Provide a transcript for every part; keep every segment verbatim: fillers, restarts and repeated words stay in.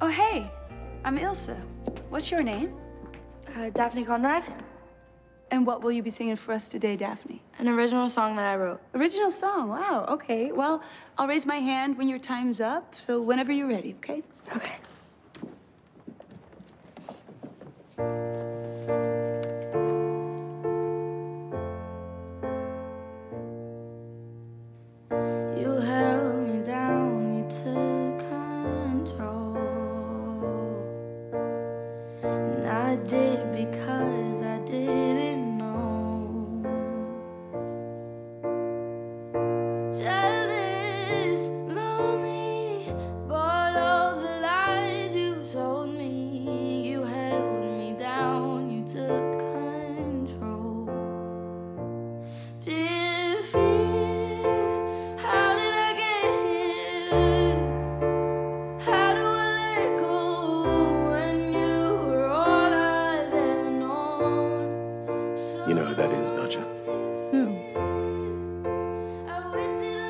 Oh, hey, I'm Ilse. What's your name? Uh, Daphne Conrad. And what will you be singing for us today, Daphne? An original song that I wrote. Original song, wow, okay. Well, I'll raise my hand when your time's up, so whenever you're ready, okay? Okay. I did because I didn't know. Jealous, lonely, bought all the lies you told me. You held me down, you took control. Dear fear, how did I get here? How do I let go? You know who that is, don't you? Who?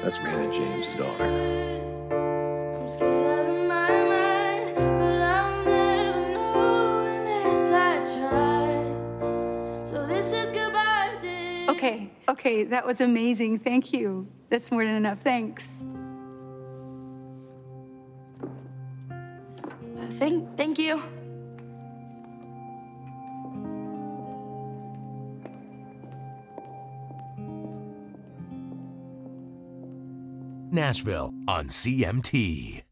That's Randy James' daughter. I'm scared out of my mind, but I'll never know unless I try. So this is goodbye, dear. Okay, okay, that was amazing. Thank you. That's more than enough. Thanks. Thank, thank you. Nashville on C M T.